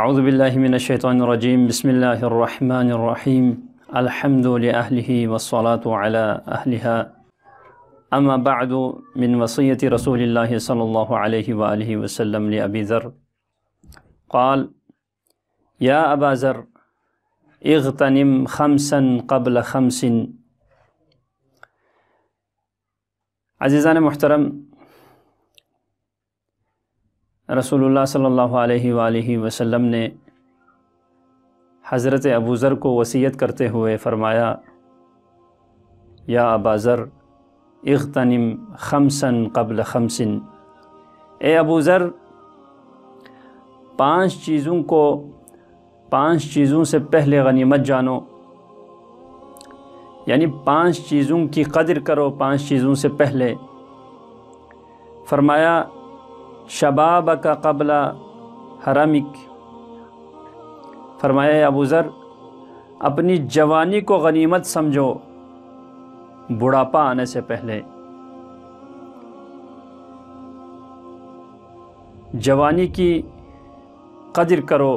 अऊज़ुबिल्लाहि मिनश्शैतानिर्रजीम बिस्मिल्लाहिर्रहमानिर्रहीम अल्हम्दुलिल्लाहि वस्सलातु अला अहलिहा अम्मा बअदु मिन वसीयति रसूलिल्लाहि सल्लल्लाहु अलैहि व आलिहि वसल्लम लि अबी ज़र क़ाल या अबा ज़र इग़्तनिम खम्सन क़ब्ल खम्सिन। अज़ीज़ान मुहतरम, रसूलुल्लाह सल्लल्लाहु अलैहि वसल्लम ने हज़रत अबू ज़र को वसीयत करते हुए फ़रमाया, या अबा ज़र इग़्तनिम खम्सन क़ब्ल खम्सिन, ए अबू ज़र पांच चीज़ों से पहले गनीमत जानो, यानी पांच चीज़ों की कदर करो पांच चीज़ों से पहले। फ़रमाया शबाब का कबला हरामिक, फ़रमाया अबू ज़र अपनी जवानी को गनीमत समझो बुढ़ापा आने से पहले। जवानी की कदर करो,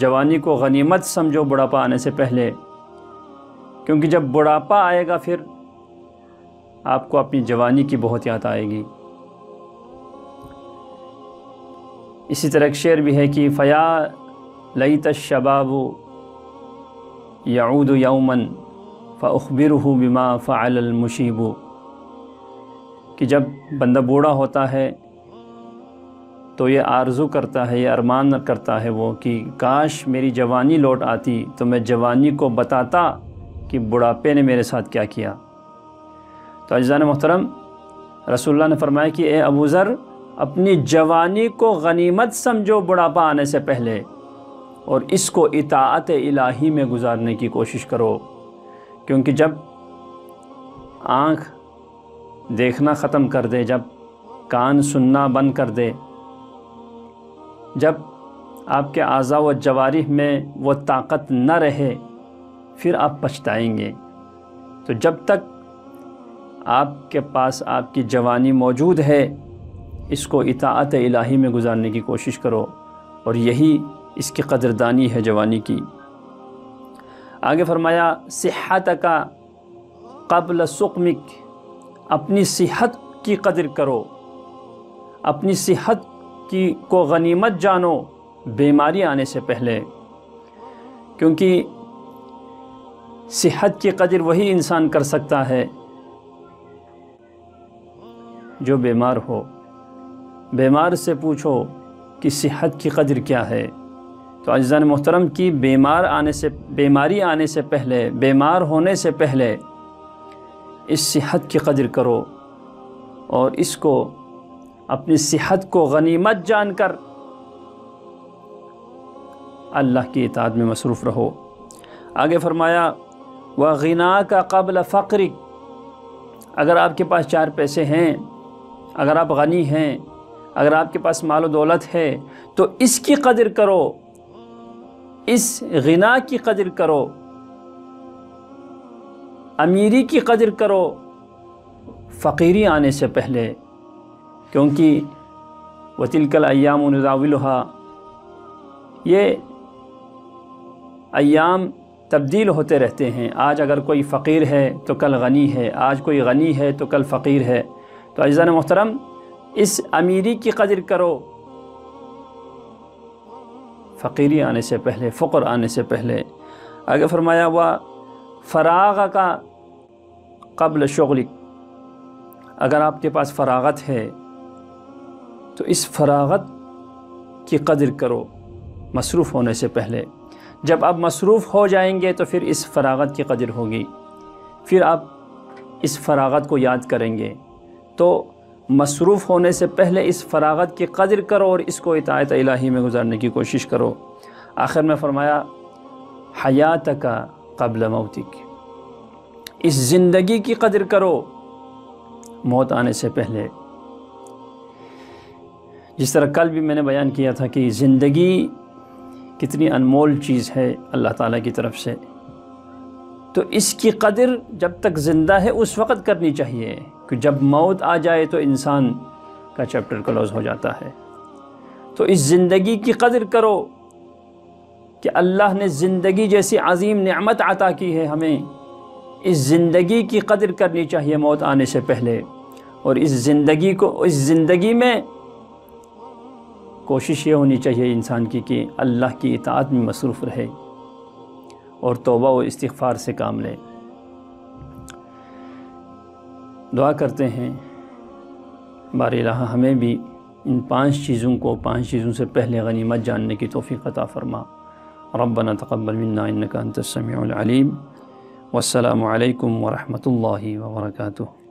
जवानी को गनीमत समझो बुढ़ापा आने से पहले, क्योंकि जब बुढ़ापा आएगा फिर आपको अपनी जवानी की बहुत याद आएगी। इसी तरह एक शेर भी है कि फ़या लईत शबाबु याऊदु यौमन फ़अख़बिरुहु बिमा फ़अलल मुशीबु, कि जब बंदा बूढ़ा होता है तो ये आरज़ू करता है, ये अरमान करता है वो कि काश मेरी जवानी लौट आती तो मैं जवानी को बताता कि बुढ़ापे ने मेरे साथ क्या किया। तो अज़ीज़ान मोहतरम, रसूलुल्लाह ने फ़रमाया कि ए अबू ज़र अपनी जवानी को गनीमत समझो बुढ़ापा आने से पहले, और इसको इताअत इलाही में गुजारने की कोशिश करो, क्योंकि जब आँख देखना ख़त्म कर दे, जब कान सुनना बंद कर दे, जब आपके आज़ा व जवारिह में वो ताकत न रहे, फिर आप पछताएंगे। तो जब तक आपके पास आपकी जवानी मौजूद है, इसको इताअत इलाही में गुजारने की कोशिश करो, और यही इसकी क़दरदानी है जवानी की। आगे फरमाया सिहत का क़ब्ल सुक़मिक, अपनी सेहत की कदर करो, अपनी सेहत की को गनीमत जानो बीमारी आने से पहले, क्योंकि सेहत की कदर वही इंसान कर सकता है जो बीमार हो। बीमार से पूछो कि सेहत की कदर क्या है। तो अज़ीज़ान मोहतरम की बीमारी आने से पहले, बीमार होने से पहले इस सेहत की कदर करो, और इसको अपनी सेहत को गनीमत जानकर अल्लाह की इताअत में मसरूफ़ रहो। आगे फरमाया व गिना का क़ब्ल फ़क़्रिक, अगर आपके पास चार पैसे हैं, अगर आप गनी हैं, अगर आपके पास माल व दौलत है, तो इसकी कदर करो, इस गिना की कदर करो, अमीरी की कदर करो फ़कीरी आने से पहले, क्योंकि वतिलकल अय्याम नुदाविलुहा, ये अय्याम तब्दील होते रहते हैं। आज अगर कोई फ़कीर है तो कल गनी है, आज कोई गनी है तो कल फ़कीर है। तो अज़ीज़ान मोहतरम, इस अमीरी की कदर करो फ़कीरी आने से पहले, फ़क़्र आने से पहले। आगे फरमाया हुआ फ़राग़ का क़ब्ल शुग़लिक, अगर आपके पास फ़राग़त है तो इस फ़राग़त की कदर करो मसरूफ़ होने से पहले। जब आप मसरूफ़ हो जाएंगे तो फिर इस फ़राग़त की कदर होगी, फिर आप इस फ़राग़त को याद करेंगे। तो मसरूफ़ होने से पहले इस फ़राग़त की कदर करो और इसको इताअत इलाही में गुजारने की कोशिश करो। आखिर में फ़रमाया हयात का क़ब्ल मौतिक, इस ज़िंदगी की कदर करो मौत आने से पहले। जिस तरह कल भी मैंने बयान किया था कि ज़िंदगी कितनी अनमोल चीज़ है अल्लाह ताला की तरफ़ से, तो इसकी कदर जब तक ज़िंदा है उस वक़्त करनी चाहिए, कि जब मौत आ जाए तो इंसान का चैप्टर क्लोज़ हो जाता है। तो इस ज़िंदगी की कदर करो, कि अल्लाह ने ज़िंदगी जैसी अजीम नेमत अता की है, हमें इस ज़िंदगी की कदर करनी चाहिए मौत आने से पहले। और इस ज़िंदगी को, इस ज़िंदगी में कोशिश ये होनी चाहिए इंसान की कि अल्लाह की इताअत में मसरूफ़ रहे और तौबा व इस्तिग़फ़ार से काम ले। दुआ करते हैं बारे इलाहा हमें भी इन पांच चीज़ों से पहले गनीमत जानने की तौफ़ीक़ अता फ़रमा। रब्बना तक़ब्बल मिन्ना इन्नका अंतस समीउल अलीम। वस्सलामु अलैकुम व रहमतुल्लाहि व बरकातुहू।